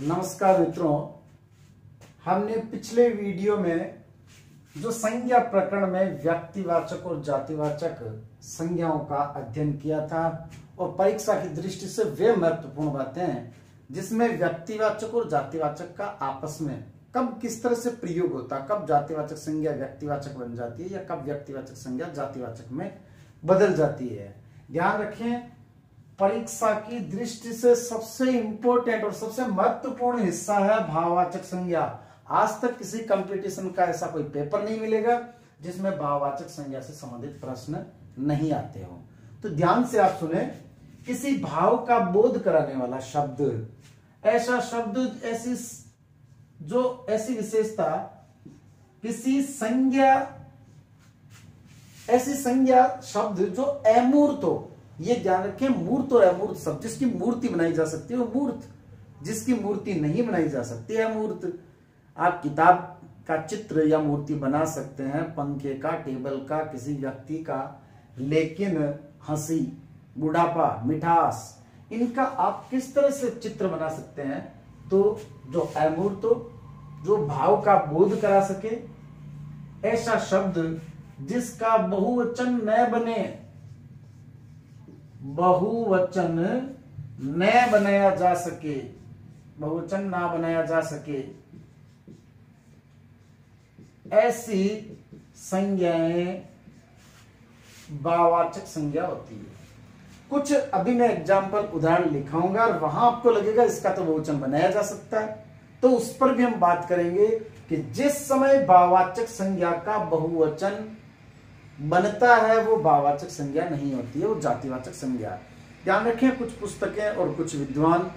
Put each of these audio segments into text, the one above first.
नमस्कार मित्रों, हमने पिछले वीडियो में जो संज्ञा प्रकरण में व्यक्तिवाचक और जातिवाचक संज्ञाओं का अध्ययन किया था और परीक्षा की दृष्टि से वे महत्वपूर्ण बातें हैं जिसमें व्यक्तिवाचक और जातिवाचक का आपस में कब किस तरह से प्रयोग होता, कब जातिवाचक संज्ञा व्यक्तिवाचक बन जाती है या कब व्यक्तिवाचक संज्ञा जातिवाचक में बदल जाती है। ध्यान रखें, परीक्षा की दृष्टि से सबसे इंपॉर्टेंट और सबसे महत्वपूर्ण हिस्सा है भाववाचक संज्ञा। आज तक किसी कंपटीशन का ऐसा कोई पेपर नहीं मिलेगा जिसमें भाववाचक संज्ञा से संबंधित प्रश्न नहीं आते हो। तो ध्यान से आप सुने, किसी भाव का बोध कराने वाला शब्द, ऐसा शब्द, ऐसी जो ऐसी विशेषता, किसी संज्ञा, ऐसी संज्ञा शब्द जो अमूर्त हो। ये ध्यान रखें, मूर्त और अमूर्त शब्द, जिसकी मूर्ति बनाई जा सकती है वो मूर्त, जिसकी मूर्ति नहीं बनाई जा सकती है अमूर्त। आप किताब का चित्र या मूर्ति बना सकते हैं, पंखे का, टेबल का, किसी व्यक्ति का, लेकिन हंसी, बुढ़ापा, मिठास, इनका आप किस तरह से चित्र बना सकते हैं? तो जो अमूर्त हो, जो भाव का बोध करा सके, ऐसा शब्द जिसका बहुवचन न बने, बहुवचन न बनाया जा सके, बहुवचन ना बनाया जा सके, ऐसी संज्ञाएं भाववाचक संज्ञा होती है। कुछ अभी मैं एग्जाम्पल उदाहरण लिखाऊंगा और वहां आपको लगेगा इसका तो बहुवचन बनाया जा सकता है, तो उस पर भी हम बात करेंगे कि जिस समय भाववाचक संज्ञा का बहुवचन बनता है वो भाववाचक संज्ञा नहीं होती है, वो जातिवाचक संज्ञा। ध्यान रखें, कुछ पुस्तकें और कुछ विद्वान,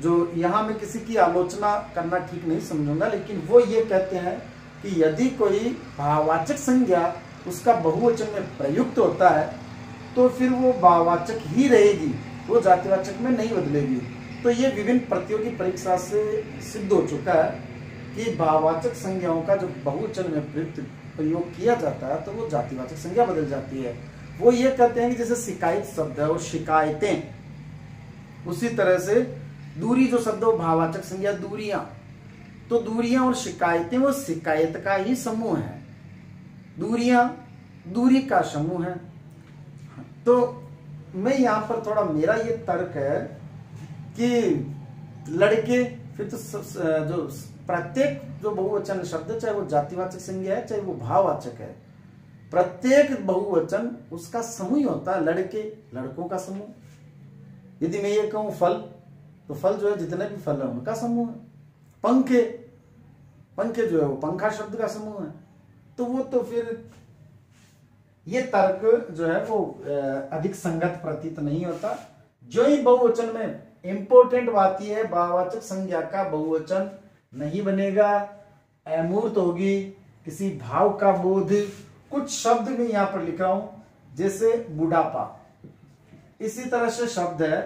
जो यहाँ मैं किसी की आलोचना करना ठीक नहीं समझूंगा, लेकिन वो ये कहते हैं कि यदि कोई भाववाचक संज्ञा उसका बहुवचन में प्रयुक्त होता है तो फिर वो भाववाचक ही रहेगी, वो जातिवाचक में नहीं बदलेगी। तो ये विभिन्न प्रतियोगी परीक्षा से सिद्ध हो चुका है कि भाववाचक संज्ञाओं का जो बहुवचन में प्रयोग किया जाता है तो वो जातिवाचक संज्ञा बदल जाती है। वो ये कहते हैं कि जैसे शिकायत शब्द है और शिकायतें, उसी तरह से दूरी जो शब्द है वो भाववाचक संज्ञा, दूरियां, तो दूरियां और शिकायतें वो शिकायत का ही समूह है, दूरियां दूरी का समूह है। तो मैं यहाँ पर थोड़ा, मेरा ये तर्क है कि लड़के फिर तो जो प्रत्येक जो बहुवचन शब्द, चाहे वो जातिवाचक संज्ञा है चाहे वो भाववाचक है, प्रत्येक बहुवचन उसका समूह होता है, लड़के लड़कों का समूह। यदि मैं ये कहूं फल, तो फल जो है जितने भी फल है उनका समूह है। पंखे, पंखे जो है वो पंखा शब्द का समूह है। तो वो तो फिर ये तर्क जो है वो अधिक संगत प्रतीत नहीं होता। जो ही बहुवचन में इंपॉर्टेंट बात यह है, भाववाचक संज्ञा का बहुवचन नहीं बनेगा, अमूर्त होगी, किसी भाव का बोध। कुछ शब्द में यहां पर लिख रहा हूं, जैसे बुढ़ापा, इसी तरह से शब्द है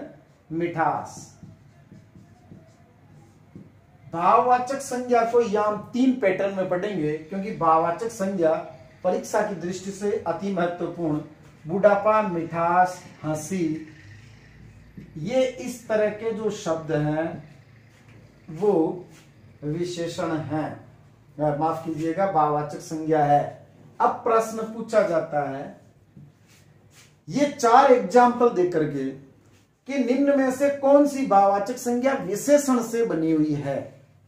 मिठास। भाववाचक संज्ञा को यहां हम तीन पैटर्न में पढ़ेंगे, क्योंकि भाववाचक संज्ञा परीक्षा की दृष्टि से अति महत्वपूर्ण। बुढ़ापा, मिठास, हंसी, ये इस तरह के जो शब्द हैं वो विशेषण है, माफ कीजिएगा भाववाचक संज्ञा है। अब प्रश्न पूछा जाता है ये चार एग्जाम्पल देकर के कि निम्न में से कौन सी भाववाचक संज्ञा विशेषण से बनी हुई है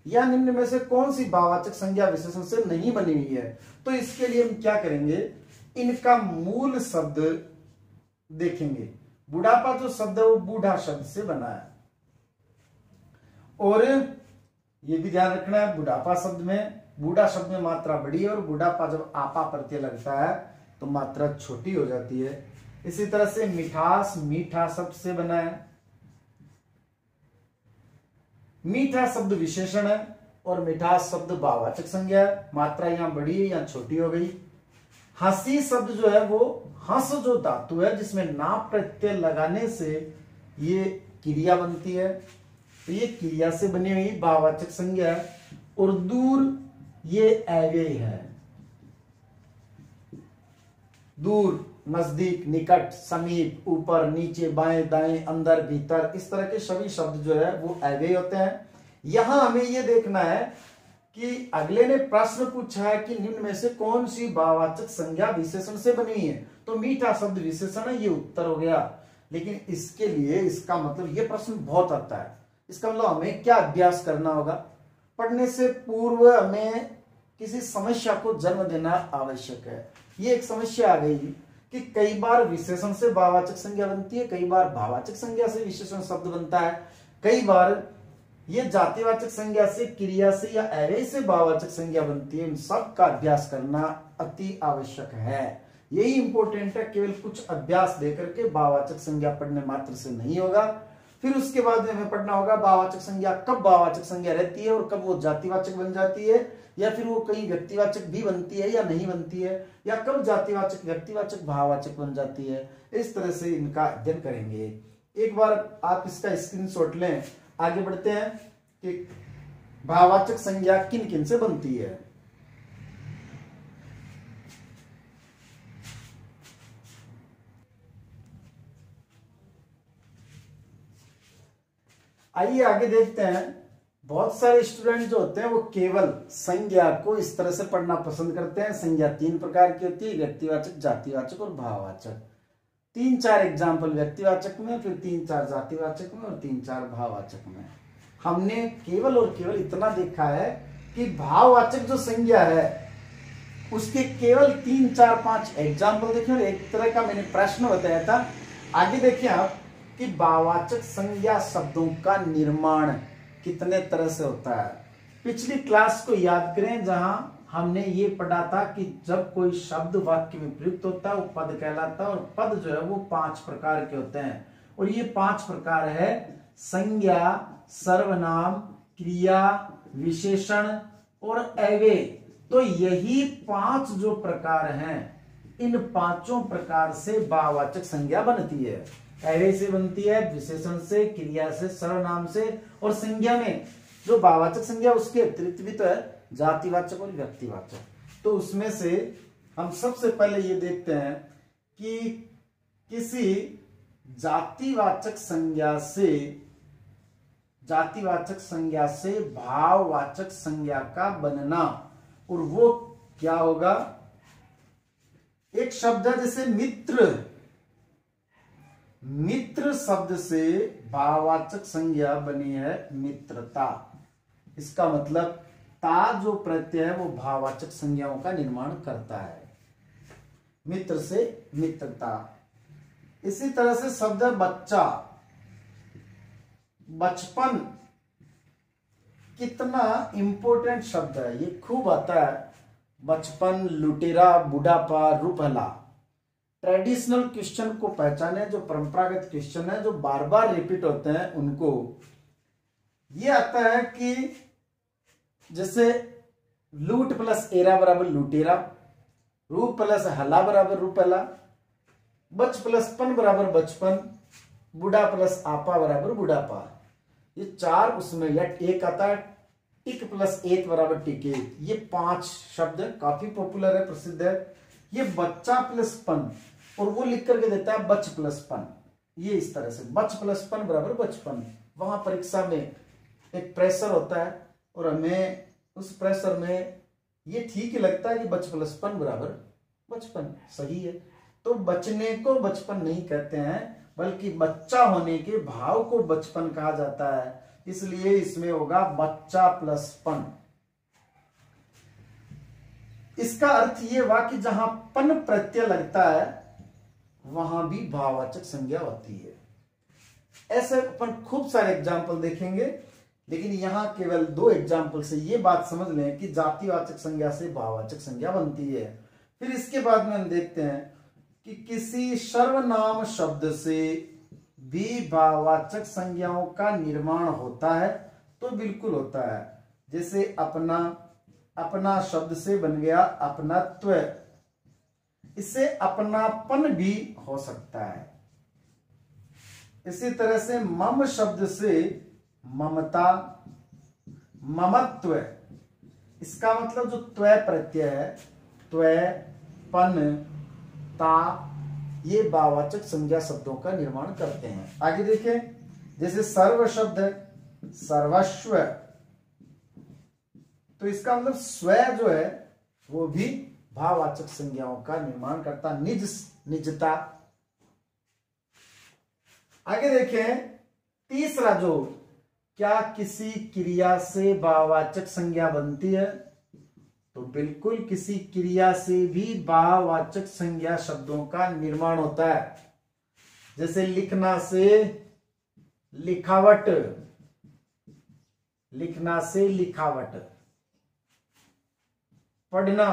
या निम्न में से कौन सी भाववाचक संज्ञा विशेषण से नहीं बनी हुई है। तो इसके लिए हम क्या करेंगे, इनका मूल शब्द देखेंगे। बुढ़ापा जो शब्द है वो बूढ़ा शब्द से बना है, और ये भी ध्यान रखना है बुढ़ापा शब्द में, बूढ़ा शब्द में मात्रा बड़ी है और बुढ़ापा जब आपा प्रत्यय लगता है तो मात्रा छोटी हो जाती है। इसी तरह से मिठास, मीठा शब्द से बना है, मीठा शब्द विशेषण है और मिठास शब्द भाववाचक संज्ञा है, मात्रा यहाँ बड़ी है यहाँ छोटी हो गई। हंसी शब्द जो है वो, हंस जो धातु है जिसमें ना प्रत्यय लगाने से ये क्रिया बनती है, तो ये क्रिया से बनी हुई भाववाचक संज्ञा है। और दूर, ये अव्यय है, दूर, नजदीक, निकट, समीप, ऊपर, नीचे, बाएं, दाएं, अंदर, भीतर, इस तरह के सभी शब्द जो है वो अव्यय होते हैं। यहां हमें यह देखना है कि अगले ने प्रश्न पूछा है कि निम्न में से कौन सी भाववाचक संज्ञा विशेषण से बनी हुई है, तो मीठा शब्द विशेषण है, ये उत्तर हो गया। लेकिन इसके लिए इसका मतलब ये प्रश्न बहुत आता है, इसका मतलब हमें क्या अभ्यास करना होगा, पढ़ने से पूर्व हमें किसी समस्या को जन्म देना आवश्यक है। ये एक समस्या आ गई कि कई बार विशेषण से भाववाचक संज्ञा बनती है, कई बार भाववाचक संज्ञा से विशेषण शब्द बनता है, कई बार ये जातिवाचक संज्ञा से, क्रिया से या अव्यय से भाववाचक संज्ञा बनती है। इन सब का अभ्यास करना अति आवश्यक है, यही इंपॉर्टेंट है। केवल कुछ अभ्यास देकर के भाववाचक संज्ञा पढ़ने मात्र से नहीं होगा। फिर उसके बाद हमें पढ़ना होगा भाववाचक संज्ञा कब भाववाचक संज्ञा रहती है और कब वो जातिवाचक बन जाती है, या फिर वो कहीं व्यक्तिवाचक भी बनती है या नहीं बनती है, या कब जातिवाचक व्यक्तिवाचक भाववाचक बन जाती है। इस तरह से इनका अध्ययन करेंगे। एक बार आप इसका स्क्रीनशॉट लें। आगे बढ़ते हैं कि भाववाचक संज्ञा किन किन से बनती है। आइए आगे देखते हैं। बहुत सारे स्टूडेंट जो होते हैं वो केवल संज्ञा को इस तरह से पढ़ना पसंद करते हैं। संज्ञा तीन प्रकार की होती है, व्यक्तिवाचक, जातिवाचक और भाववाचक। 3-4 एग्जाम्पल व्यक्तिवाचक में, फिर 3-4 जातिवाचक में और 3-4 भाववाचक में। हमने केवल और केवल इतना देखा है कि भाववाचक जो संज्ञा है उसके केवल 3-4-5 एग्जाम्पल देखे और एक तरह का मैंने प्रश्न बताया था। आगे देखिए आप कि भाववाचक संज्ञा शब्दों का निर्माण कितने तरह से होता है। पिछली क्लास को याद करें जहां हमने ये पढ़ा था कि जब कोई शब्द वाक्य में प्रयुक्त होता है वो पद कहलाता है, और पद जो है वो 5 प्रकार के होते हैं। और ये 5 प्रकार है संज्ञा, सर्वनाम, क्रिया, विशेषण और अव्यय। तो यही 5 जो प्रकार हैं, इन 5 प्रकार से भाववाचक संज्ञा बनती है। अव्यय से बनती है, विशेषण से, क्रिया से, सर्वनाम से, और संज्ञा में जो भाववाचक संज्ञा उसके अतिरिक्त भी तो है जातिवाचक और व्यक्तिवाचक। तो उसमें से हम सबसे पहले ये देखते हैं कि किसी जातिवाचक संज्ञा से भाववाचक संज्ञा का बनना, और वो क्या होगा। एक शब्द है जैसे मित्र, मित्र शब्द से भाववाचक संज्ञा बनी है मित्रता। इसका मतलब ता जो प्रत्यय है वो भाववाचक संज्ञाओं का निर्माण करता है, मित्र से मित्रता। इसी तरह से शब्द है बच्चा, बचपन। कितना इंपॉर्टेंट शब्द है, ये खूब आता है। बचपन, लुटेरा, बुढ़ापा, रुपहला। ट्रेडिशनल क्वेश्चन को पहचाने, जो परंपरागत क्वेश्चन है जो बार बार रिपीट होते हैं उनको। ये आता है कि जैसे लूट प्लस एरा बराबर लुटेरा, रूप प्लस हला बराबर रूपहला, बच प्लस पन बराबर बचपन, बुढ़ा प्लस आपा बराबर बुढ़ापा। ये 4 उसमें, या एक आता है टिक प्लस एक बराबर टिकेट। ये 5 शब्द काफी पॉपुलर है, प्रसिद्ध है। ये बच्चा प्लस पन, और वो लिख करके देता है बच प्लस पन। ये इस तरह से बच प्लस पन बराबर बचपन। वहां परीक्षा में एक प्रेशर होता है और हमें उस प्रेशर में ये ठीक ही लगता है कि बच प्लस पन बराबर बचपन सही है। तो बचने को बचपन नहीं कहते हैं, बल्कि बच्चा होने के भाव को बचपन कहा जाता है। इसलिए इसमें होगा बच्चा प्लस पन। इसका अर्थ ये हुआ कि जहां पन प्रत्यय लगता है वहां भी भाववाचक संज्ञा होती है। ऐसे अपन खूब सारे एग्जाम्पल देखेंगे, लेकिन यहां केवल 2 एग्जाम्पल से ये बात समझ लें कि जातिवाचक संज्ञा से भाववाचक संज्ञा बनती है। फिर इसके बाद में हम देखते हैं कि किसी सर्वनाम शब्द से भी भाववाचक संज्ञाओं का निर्माण होता है, तो बिल्कुल होता है। जैसे अपना, अपना शब्द से बन गया अपनात्व। इससे अपनापन भी हो सकता है। इसी तरह से मम शब्द से ममता, ममत्व। इसका मतलब जो त्वय प्रत्यय है, त्वय, पन, ता, ये भाववाचक संज्ञा शब्दों का निर्माण करते हैं। आगे देखें, जैसे सर्व शब्द है, सर्वस्व। तो इसका मतलब स्व जो है वो भी भाववाचक संज्ञाओं का निर्माण करता, निज, निजता। आगे देखें तीसरा जो, क्या किसी क्रिया से भाववाचक संज्ञा बनती है? तो बिल्कुल, किसी क्रिया से भी भाववाचक संज्ञा शब्दों का निर्माण होता है। जैसे लिखना से लिखावट, लिखना से लिखावट, पढ़ना,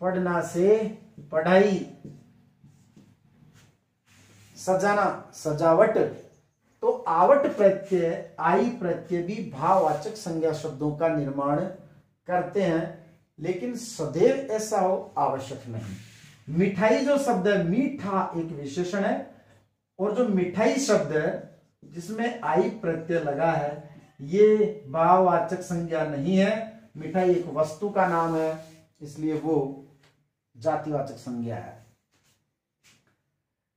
पढ़ना से पढ़ाई, सजाना, सजावट। तो आवट प्रत्यय, आई प्रत्यय भी भाववाचक संज्ञा शब्दों का निर्माण करते हैं, लेकिन सदैव ऐसा हो आवश्यक नहीं। मिठाई जो शब्द है, मीठा एक विशेषण है, और जो मिठाई शब्द है जिसमें आई प्रत्यय लगा है ये भाववाचक संज्ञा नहीं है। मिठाई एक वस्तु का नाम है, इसलिए वो जातिवाचक संज्ञा है।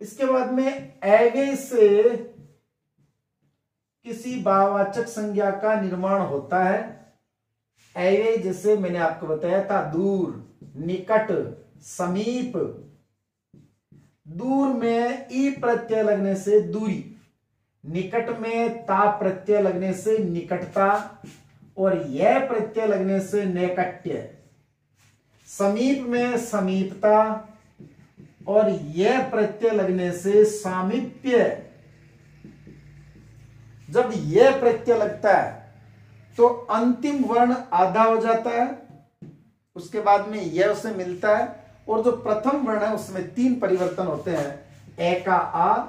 इसके बाद में ऐगे से किसी भाववाचक संज्ञा का निर्माण होता है। ऐगे जैसे मैंने आपको बताया था, दूर, निकट, समीप। दूर में ई प्रत्यय लगने से दूरी, निकट में ता प्रत्यय लगने से निकटता, और यह प्रत्यय लगने से नैकट्य। समीप में समीपता, और यह प्रत्यय लगने से सामीप्य। जब यह प्रत्यय लगता है तो अंतिम वर्ण आधा हो जाता है, उसके बाद में यह उसे मिलता है, और जो प्रथम वर्ण है उसमें तीन परिवर्तन होते हैं। ए का आ,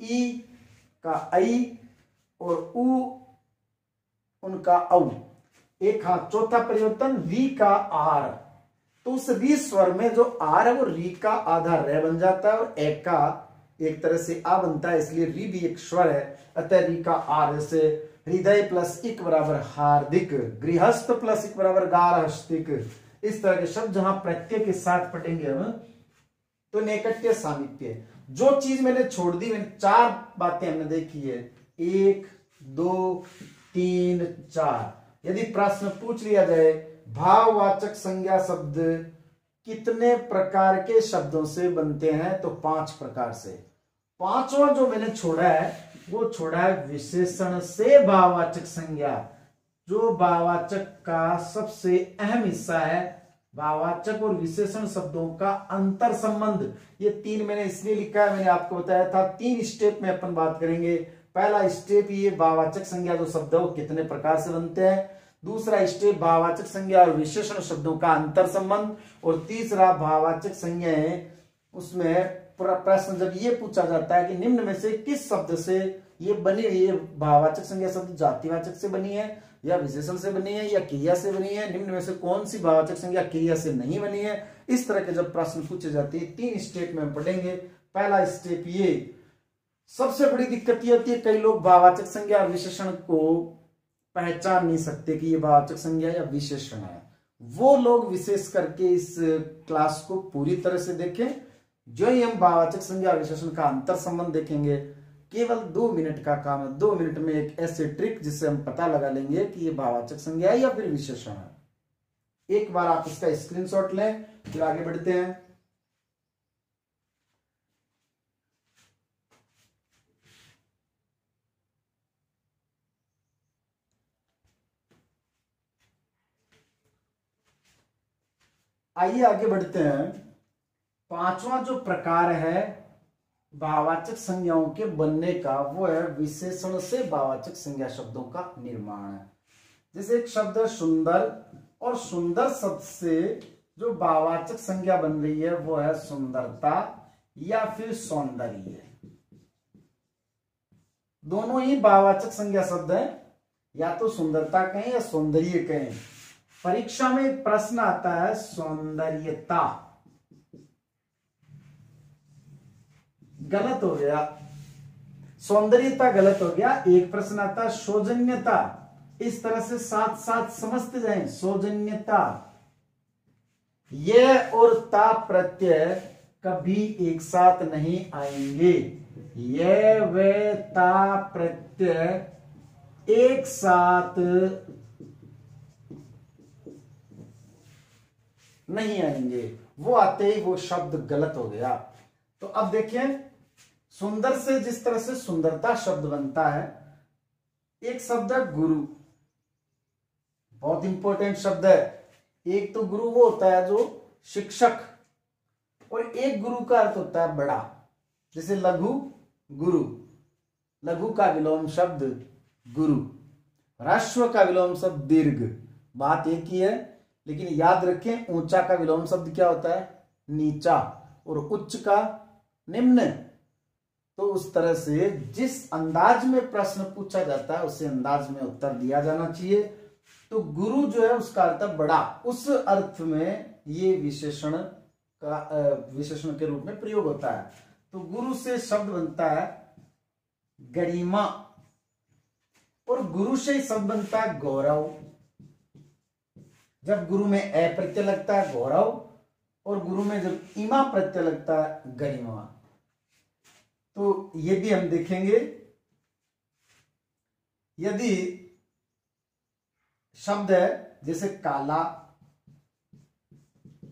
ई का आई, और ऊ उनका औ। एक हाथ चौथा परिवर्तन वी का आर, तो उस री स्वर में जो आर है वो री का आधा रह बन जाता है, और ए का एक तरह से आ बनता है, इसलिए री भी एक स्वर है, अतः री का आर। जैसे हृदय प्लस इक बराबर हार्दिक, गृहस्थ प्लस इक बराबर गारहस्तिक। इस तरह के शब्द जहां प्रत्यय के साथ पढ़ेंगे हम, तो नैकट्य, सामीप्य। जो चीज मैंने छोड़ दी, मैंने चार बातें हमने देखी है, 1 2 3 4। यदि प्रश्न पूछ लिया जाए भाववाचक संज्ञा शब्द कितने प्रकार के शब्दों से बनते हैं, तो 5 प्रकार से। पांचवा जो मैंने छोड़ा है वो छोड़ा है विशेषण से भाववाचक संज्ञा, जो भाववाचक का सबसे अहम हिस्सा है। भाववाचक और विशेषण शब्दों का अंतर संबंध, ये 3 मैंने इसलिए लिखा है, मैंने आपको बताया था 3 स्टेप में अपन बात करेंगे। पहला स्टेप ये भाववाचक संज्ञा जो शब्द है वो कितने प्रकार से बनते हैं, दूसरा स्टेप भाववाचक संज्ञा और विशेषण शब्दों का अंतर संबंध, और तीसरा भाववाचक संज्ञा है उसमें प्रश्न जब ये पूछा जाता है कि निम्न में से किस शब्द से ये बनी हुई है भाववाचक संज्ञा शब्द जातिवाचक से बनी है, या विशेषण से बनी है, या क्रिया से बनी है, निम्न में से कौन सी भाववाचक संज्ञा क्रिया से नहीं बनी है, इस तरह के जब प्रश्न पूछे जाते हैं 3 स्टेप में पढ़ेंगे। पहला स्टेप ये। सबसे बड़ी दिक्कत ये होती है कई लोग भाववाचक संज्ञा और विशेषण को पहचान नहीं सकते कि ये भाववाचक संज्ञा या विशेषण है। वो लोग विशेष करके इस क्लास को पूरी तरह से देखें। जो ही हम भाववाचक संज्ञा और विशेषण का अंतर संबंध देखेंगे, केवल 2 मिनट का काम है। 2 मिनट में एक ऐसे ट्रिक जिससे हम पता लगा लेंगे कि ये भाववाचक संज्ञा है या फिर विशेषण है। एक बार आप इसका स्क्रीनशॉट लें, फिर आगे बढ़ते हैं। आइए आगे बढ़ते हैं। 5वां जो प्रकार है भाववाचक संज्ञाओं के बनने का, वो है विशेषण से भाववाचक संज्ञा शब्दों का निर्माण। जैसे एक शब्द है सुंदर, और सुंदर शब्द से जो भाववाचक संज्ञा बन रही है वो है सुंदरता या फिर सौंदर्य। दोनों ही भाववाचक संज्ञा शब्द है, या तो सुंदरता कहें या सौंदर्य कहें। परीक्षा में एक प्रश्न आता है सौंदर्यता, गलत हो गया, सौंदर्यता गलत हो गया। एक प्रश्न आता सौजन्यता, इस तरह से साथ साथ समझते जाएं। सौजन्यता, यह और ता प्रत्यय कभी एक साथ नहीं आएंगे। यह व ता प्रत्यय एक साथ नहीं आएंगे, वो आते ही वो शब्द गलत हो गया। तो अब देखिए, सुंदर से जिस तरह से सुंदरता शब्द बनता है, एक शब्द है गुरु, बहुत इंपॉर्टेंट शब्द है। एक तो गुरु वो होता है जो शिक्षक, और एक गुरु का अर्थ होता है बड़ा, जैसे लघु गुरु, लघु का विलोम शब्द गुरु, ह्रस्व का विलोम शब्द दीर्घ, बात एक ही है। लेकिन याद रखें, ऊंचा का विलोम शब्द क्या होता है? नीचा, और उच्च का निम्न। तो उस तरह से जिस अंदाज में प्रश्न पूछा जाता है उसे अंदाज में उत्तर दिया जाना चाहिए। तो गुरु जो है उसका अर्थ है बड़ा, उस अर्थ में ये विशेषण के रूप में प्रयोग होता है। तो गुरु से शब्द बनता है गरिमा, और गुरु से ही शब्द बनता है गौरव। जब गुरु में ए प्रत्यय लगता है गौरव, और गुरु में जब इमा प्रत्यय लगता है गरिमा। तो ये भी हम देखेंगे। यदि शब्द है जैसे काला,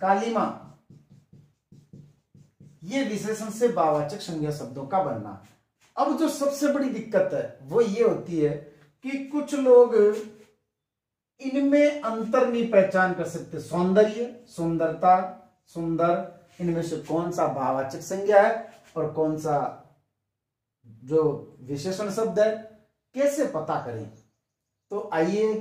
कालीमा, ये विशेषण से भाववाचक संज्ञा शब्दों का बनना। अब जो सबसे बड़ी दिक्कत है वो ये होती है कि कुछ लोग इनमें अंतर नहीं पहचान कर सकते। सौंदर्य, सुंदरता, सुंदर, इनमें से कौन सा भाववाचक संज्ञा है और कौन सा जो विशेषण शब्द है, कैसे पता करें? तो आइए,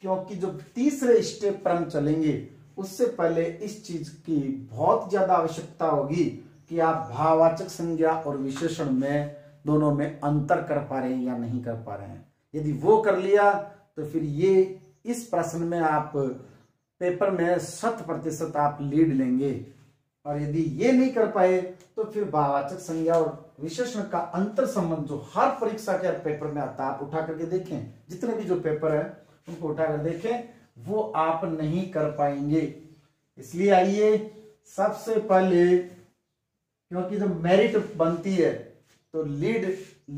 क्योंकि जो तीसरे स्टेप पर हम चलेंगे उससे पहले इस चीज की बहुत ज्यादा आवश्यकता होगी कि आप भाववाचक संज्ञा और विशेषण में दोनों में अंतर कर पा रहे हैं या नहीं कर पा रहे हैं। यदि वो कर लिया तो फिर ये इस प्रश्न में आप पेपर में 100% आप लीड लेंगे, और यदि ये नहीं कर पाए तो फिर भाववाचक संज्ञा और विशेषण का अंतर संबंध जो हर परीक्षा के पेपर में आता है, आप उठा करके देखें, जितने भी जो पेपर है उनको उठा कर देखें, वो आप नहीं कर पाएंगे। इसलिए आइए, सबसे पहले, क्योंकि जब मेरिट बनती है तो लीड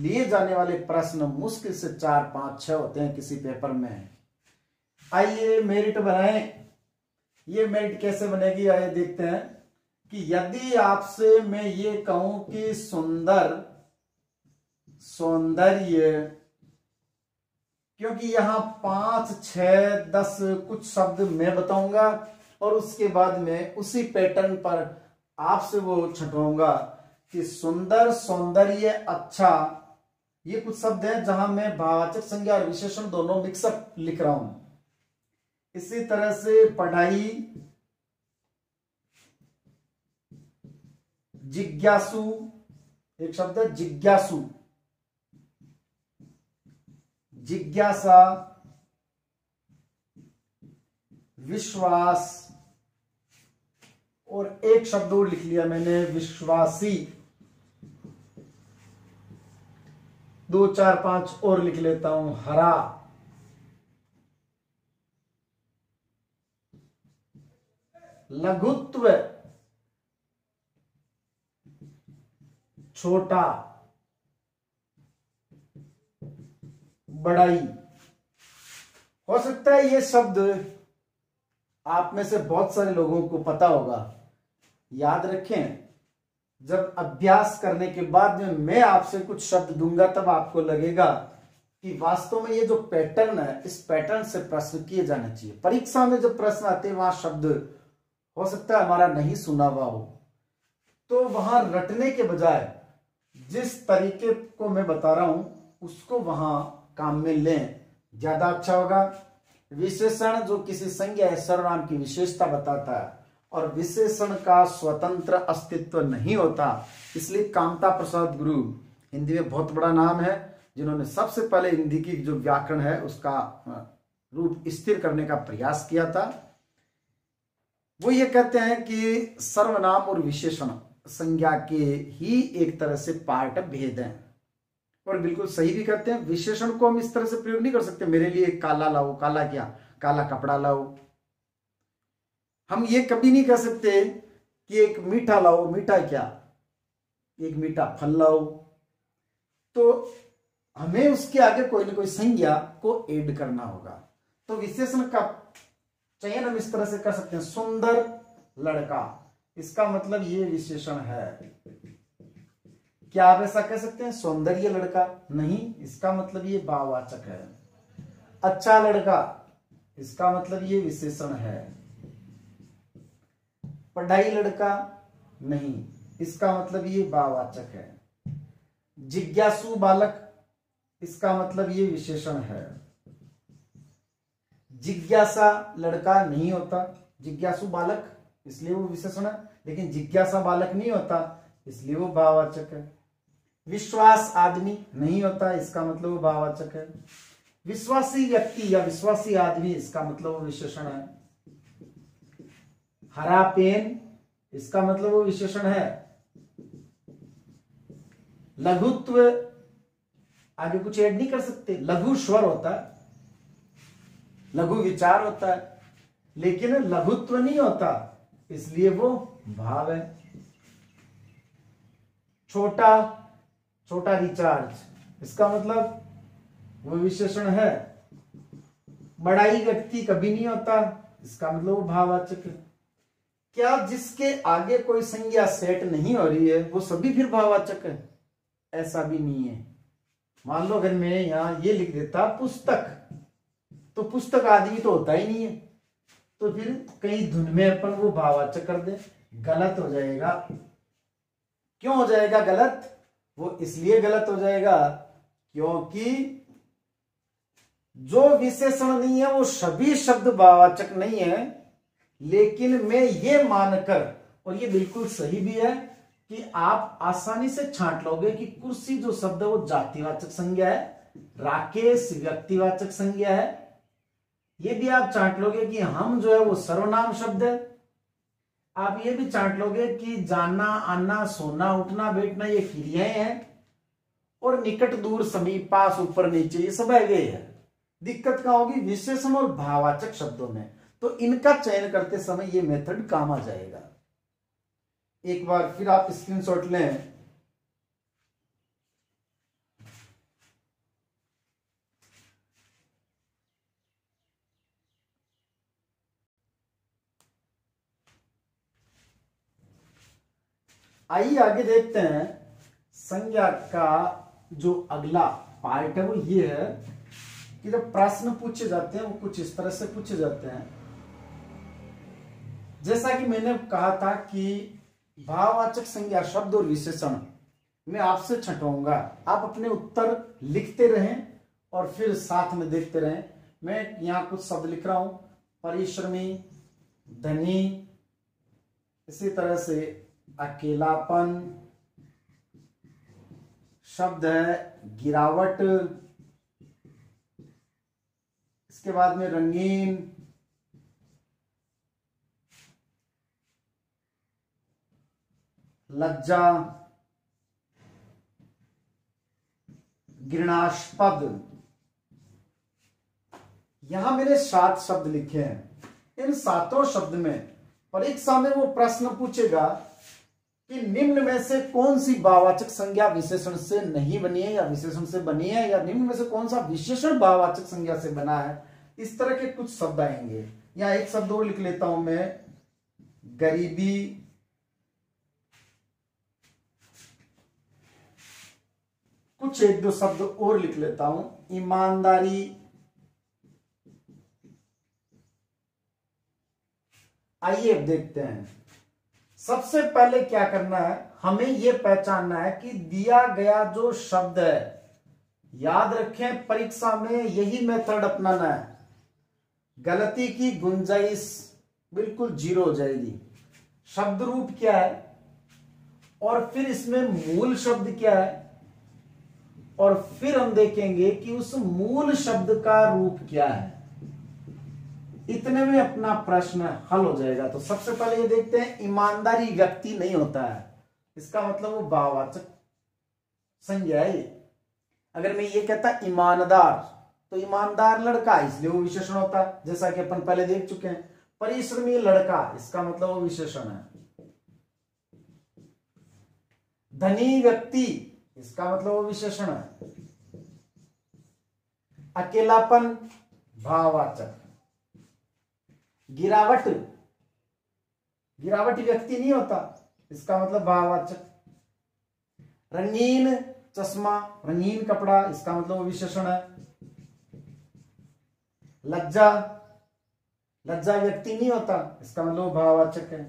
लिए जाने वाले प्रश्न मुश्किल से 4, 5, 6 होते हैं किसी पेपर में। आइए मेरिट बनाएं। ये मेरिट कैसे बनेगी, आइए देखते हैं। कि यदि आपसे मैं ये कहूं कि सुंदर, सौंदर्य, क्योंकि यहाँ 5, 6, 10 कुछ शब्द मैं बताऊंगा और उसके बाद में उसी पैटर्न पर आपसे वो छंटाऊंगा कि सुंदर, सौंदर्य, अच्छा, ये कुछ शब्द हैं जहां मैं भाववाचक संज्ञा और विशेषण दोनों मिक्सअप लिख रहा हूं। इसी तरह से पढ़ाई, जिज्ञासु, एक शब्द है जिज्ञासु, जिज्ञासा, विश्वास, और एक शब्द और लिख लिया मैंने, विश्वासी। 2, 4, 5 और लिख लेता हूं, हरा, लघुत्व, छोटा, बड़ाई। हो सकता है ये शब्द आप में से बहुत सारे लोगों को पता होगा। याद रखें, जब अभ्यास करने के बाद में मैं आपसे कुछ शब्द दूंगा तब आपको लगेगा कि वास्तव में ये जो पैटर्न है, इस पैटर्न से प्रश्न किए जाने चाहिए। परीक्षा में जब प्रश्न आते हैं वहां शब्द हो सकता है हमारा नहीं सुना हुआ हो, तो वहां रटने के बजाय जिस तरीके को मैं बता रहा हूं उसको वहां काम में लें, ज्यादा अच्छा होगा। विशेषण जो किसी संज्ञा या सर्वनाम की विशेषता बताता है, और विशेषण का स्वतंत्र अस्तित्व नहीं होता। इसलिए कामता प्रसाद गुरु, हिंदी में बहुत बड़ा नाम है, जिन्होंने सबसे पहले हिंदी की जो व्याकरण है उसका रूप स्थिर करने का प्रयास किया था। वो ये कहते हैं कि सर्वनाम और विशेषण संज्ञा के ही एक तरह से पार्ट भेद हैं, और बिल्कुल सही भी कहते हैं। विशेषण को हम इस तरह से प्रयोग नहीं कर सकते, मेरे लिए काला लाओ, काला क्या, काला कपड़ा लाओ। हम ये कभी नहीं कह सकते कि एक मीठा लाओ, मीठा क्या, एक मीठा फल लाओ। तो हमें उसके आगे कोई ना कोई संज्ञा को ऐड करना होगा। तो विशेषण का चयन हम इस तरह से कर सकते हैं, सुंदर, लड़का, इसका मतलब ये विशेषण है। क्या आप ऐसा कह सकते हैं सौंदर्य लड़का? नहीं, इसका मतलब ये भाववाचक है। अच्छा लड़का, इसका मतलब ये विशेषण है। पढ़ाई लड़का, नहीं, इसका मतलब ये भाववाचक है। जिज्ञासु बालक, इसका मतलब ये विशेषण है। जिज्ञासा लड़का नहीं होता, जिज्ञासु बालक इसलिए वो विशेषण है, लेकिन जिज्ञासा बालक नहीं होता इसलिए वो भाववाचक है। विश्वास आदमी नहीं होता, इसका मतलब वो भाववाचक है। विश्वासी व्यक्ति या विश्वासी आदमी, इसका मतलब वो विशेषण है। हरा पेन, इसका मतलब वो विशेषण है। लघुत्व, आगे कुछ ऐड नहीं कर सकते, लघु स्वर होता है, लघु विचार होता है, लेकिन लघुत्व नहीं होता इसलिए वो भाव है। छोटा, छोटा रिचार्ज, इसका मतलब वो विशेषण है। बड़ाई व्यक्ति कभी नहीं होता, इसका मतलब वो भाववाचक है। क्या जिसके आगे कोई संज्ञा सेट नहीं हो रही है वो सभी फिर भाववाचक है? ऐसा भी नहीं है। मान लो अगर मैं यहां ये लिख देता पुस्तक, तो पुस्तक आदमी तो होता ही नहीं है, तो फिर कहीं धुन में अपन वो भाववाचक कर दे, गलत हो जाएगा। क्यों हो जाएगा गलत? वो इसलिए गलत हो जाएगा क्योंकि जो विशेषण नहीं है वो सभी शब्द भाववाचक नहीं है। लेकिन मैं ये मानकर, और ये बिल्कुल सही भी है, कि आप आसानी से छांट लोगे कि कुर्सी जो शब्द है वो जातिवाचक संज्ञा है, राकेश व्यक्तिवाचक संज्ञा है। ये भी आप छांट लोगे कि हम जो है वो सर्वनाम शब्द है। आप ये भी छांट लोगे कि जाना आना सोना उठना बैठना ये क्रियाएं हैं, और निकट दूर समीप पास ऊपर नीचे ये सब है गए है। दिक्कत क्या होगी? विशेषण और भाववाचक शब्दों में। तो इनका चयन करते समय ये मेथड काम आ जाएगा। एक बार फिर आप स्क्रीनशॉट लें। आइए आगे देखते हैं, संज्ञा का जो अगला पार्ट है वो ये है कि जब प्रश्न पूछे जाते हैं वो कुछ इस तरह से पूछे जाते हैं। जैसा कि मैंने कहा था कि भाववाचक संज्ञा शब्द और विशेषण मैं आपसे छंटाऊंगा, आप अपने उत्तर लिखते रहें और फिर साथ में देखते रहें। मैं यहाँ कुछ शब्द लिख रहा हूं, परिश्रमी, धनी, इसी तरह से अकेलापन शब्द है, गिरावट, इसके बाद में रंगीन, लज्जा, घृणास्पद। यहां मेरे 7 शब्द लिखे हैं। इन 7 शब्द में परीक्षा में वो प्रश्न पूछेगा कि निम्न में से कौन सी भाववाचक संज्ञा विशेषण से नहीं बनी है या विशेषण से बनी है, या निम्न में से कौन सा विशेषण भाववाचक संज्ञा से बना है। इस तरह के कुछ शब्द आएंगे। यहाँ एक शब्द और लिख लेता हूं मैं, गरीबी, कुछ 1-2 शब्द और लिख लेता हूं, ईमानदारी, आइए अब देखते हैं। सबसे पहले क्या करना है, हमें यह पहचानना है कि दिया गया जो शब्द है, याद रखें परीक्षा में यही मेथड अपनाना है। गलती की गुंजाइश बिल्कुल 0 हो जाएगी। शब्द रूप क्या है, और फिर इसमें मूल शब्द क्या है, और फिर हम देखेंगे कि उस मूल शब्द का रूप क्या है। इतने में अपना प्रश्न हल हो जाएगा। तो सबसे पहले ये देखते हैं, ईमानदारी व्यक्ति नहीं होता है, इसका मतलब वो भाववाचक संज्ञा है। अगर मैं ये कहता ईमानदार, तो ईमानदार लड़का इसलिए वो विशेषण होता है, जैसा कि अपन पहले देख चुके हैं। परिश्रमी लड़का, इसका मतलब वो विशेषण है। धनी व्यक्ति, इसका मतलब वो विशेषण है। अकेलापन भाववाचक, गिरावट गिरावटी व्यक्ति नहीं होता। इसका मतलब भाववाचक। रंगीन चश्मा, रंगीन कपड़ा, इसका मतलब विशेषण है। लज्जा, लज्जा व्यक्ति नहीं होता, इसका मतलब भाववाचक है।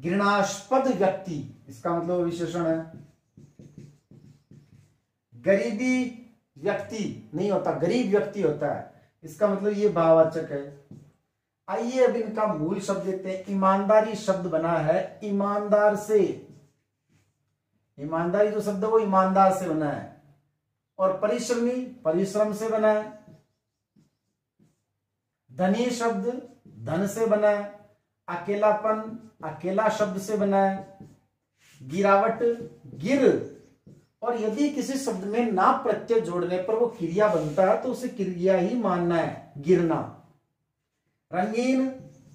घृणास्पद व्यक्ति, इसका मतलब विशेषण है। गरीबी व्यक्ति नहीं होता, गरीब व्यक्ति होता है, इसका मतलब ये भाववाचक है। आइए अब इनका मूल शब्द देते हैं। ईमानदारी शब्द बना है ईमानदार से। ईमानदारी जो शब्द है वो ईमानदार से बना है। और परिश्रमी परिश्रम से बना है। धनी शब्द धन से बना है। अकेलापन अकेला शब्द से बना है। गिरावट गिर, और यदि किसी शब्द में ना प्रत्यय जोड़ने पर वो क्रिया बनता है तो उसे क्रिया ही मानना है, गिरना। रंगीन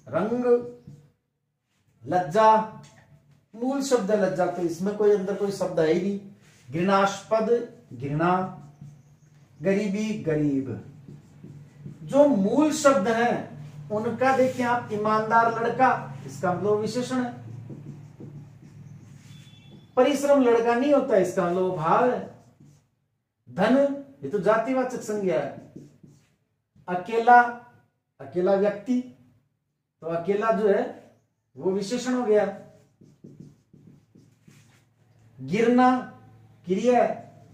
रंग, लज्जा मूल शब्द है लज्जा, तो इसमें कोई अंदर कोई शब्द है ही नहीं। घृणास्पद घृणा, गरीबी गरीब, जो मूल शब्द हैं उनका देखें आप। ईमानदार लड़का, इसका मतलब विशेषण है। परिश्रम लड़का नहीं होता, इसका मतलब भाव है। धन ये तो जातिवाचक संज्ञा है। अकेला अकेला व्यक्ति, तो अकेला जो है वो विशेषण हो गया। गिरना क्रिया है।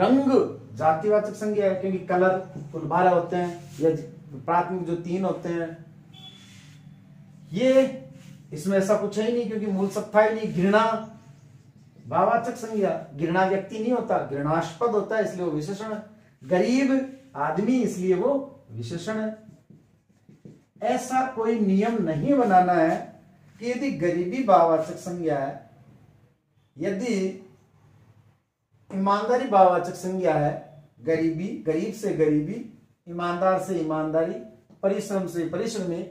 रंग जातिवाचक संज्ञा है, क्योंकि कलर कुल 12 होते हैं या प्राथमिक जो 3 होते हैं। ये इसमें ऐसा कुछ है ही नहीं क्योंकि मूल शब्द था ही नहीं। घृणा भाववाचक संज्ञा, घृणा व्यक्ति नहीं होता, घृणास्पद होता है, इसलिए वो विशेषण है। गरीब आदमी, इसलिए वो विशेषण है। ऐसा कोई नियम नहीं बनाना है कि यदि गरीबी भाववाचक संज्ञा है, यदि ईमानदारी भाववाचक संज्ञा है, गरीबी गरीब से गरीबी, ईमानदार से ईमानदारी, परिश्रम से परिश्रमी,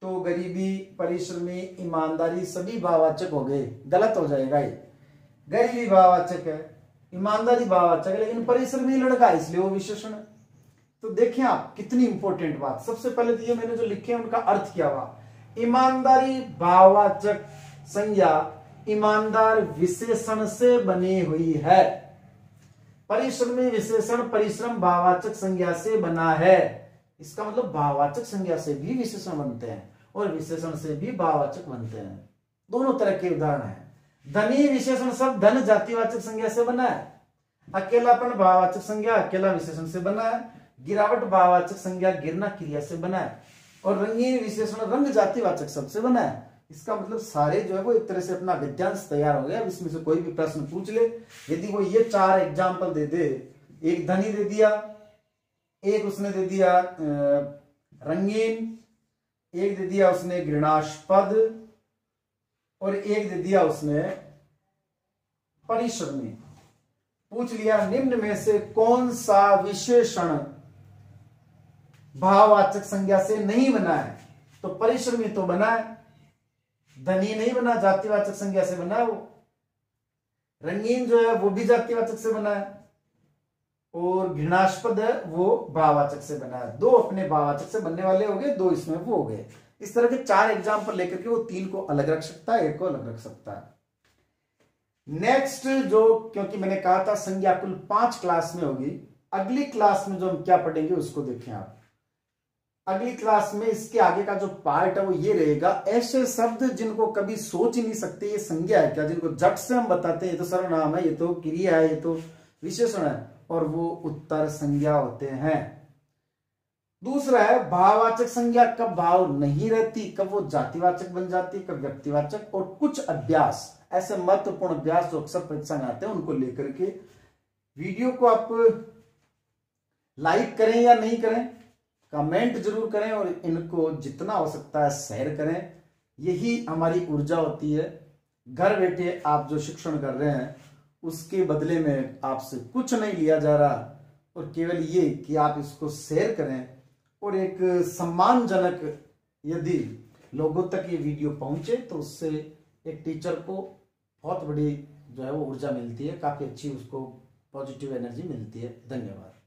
तो गरीबी परिश्रमी ईमानदारी सभी भाववाचक हो गए। गलत हो जाएगा ये। गरीबी भाववाचक है, ईमानदारी भाववाचक है, लेकिन परिश्रमी लड़का इसलिए वो विशेषण है। तो देखें आप कितनी इंपॉर्टेंट बात। सबसे पहले तो ये मैंने जो लिखे हैं उनका अर्थ क्या हुआ। ईमानदारी भाववाचक संज्ञा ईमानदार विशेषण से बनी हुई है। परिश्रमी विशेषण परिश्रम भाववाचक संज्ञा से बना है। इसका मतलब भाववाचक संज्ञा से भी विशेषण बनते हैं और विशेषण से भी भाववाचक बनते हैं, दोनों तरह के उदाहरण हैं। धनी विशेषण शब्द धन जातिवाचक संज्ञा से बना है। अकेलापन भाववाचक संज्ञा अकेला विशेषण से बना है। गिरावट भाववाचक संज्ञा गिरना क्रिया से बना है। और रंगीन विशेषण रंग जातिवाचक शब्द से बना है। इसका मतलब सारे जो है वो एक तरह से अपना गद्यांश तैयार हो गया। अब इसमें से कोई भी प्रश्न पूछ ले, यदि वो ये 4 एग्जाम्पल दे दे, एक धनी दे दिया, एक उसने दे दिया रंगीन, एक दे दिया उसने घृणास्पद, और एक दे दिया उसने परिश्रमी। पूछ लिया निम्न में से कौन सा विशेषण भाववाचक संज्ञा से नहीं बना है, तो परिश्रमी तो बना है, धनी नहीं बना, जातिवाचक संज्ञा से बना है वो। रंगीन जो है वो भी जातिवाचक से बना है, और घृणास्पद है वो भाववाचक से बना है। 2 अपने भाववाचक से बनने वाले हो गए, 2 इसमें वो हो गए। इस तरह के 4 एग्जाम्पल लेकर के वो 3 को अलग रख सकता है, 1 को अलग रख सकता है। नेक्स्ट जो, क्योंकि मैंने कहा था संज्ञा कुल 5 क्लास में होगी, अगली क्लास में जो हम क्या पढ़ेंगे उसको देखें आप। अगली क्लास में इसके आगे का जो पार्ट है वो ये रहेगा, ऐसे शब्द जिनको कभी सोच ही नहीं सकते ये संज्ञा है क्या, जिनको झट से हम बताते हैं ये तो सर्वनाम है, ये तो क्रिया है, ये तो विशेषण है, और वो उत्तर संज्ञा होते हैं। दूसरा है भाववाचक संज्ञा कब भाव नहीं रहती, कब वो जातिवाचक बन जाती, कब व्यक्तिवाचक, और कुछ अभ्यास ऐसे महत्वपूर्ण अभ्यास जो अक्सर परीक्षा में आते हैं उनको लेकर के। वीडियो को आप लाइक करें या नहीं करें, कमेंट जरूर करें, और इनको जितना हो सकता है शेयर करें, यही हमारी ऊर्जा होती है। घर बैठे आप जो शिक्षण कर रहे हैं उसके बदले में आपसे कुछ नहीं लिया जा रहा, और केवल ये कि आप इसको शेयर करें, और एक सम्मानजनक यदि लोगों तक ये वीडियो पहुंचे तो उससे एक टीचर को बहुत बड़ी जो है वो ऊर्जा मिलती है, काफ़ी अच्छी उसको पॉजिटिव एनर्जी मिलती है। धन्यवाद।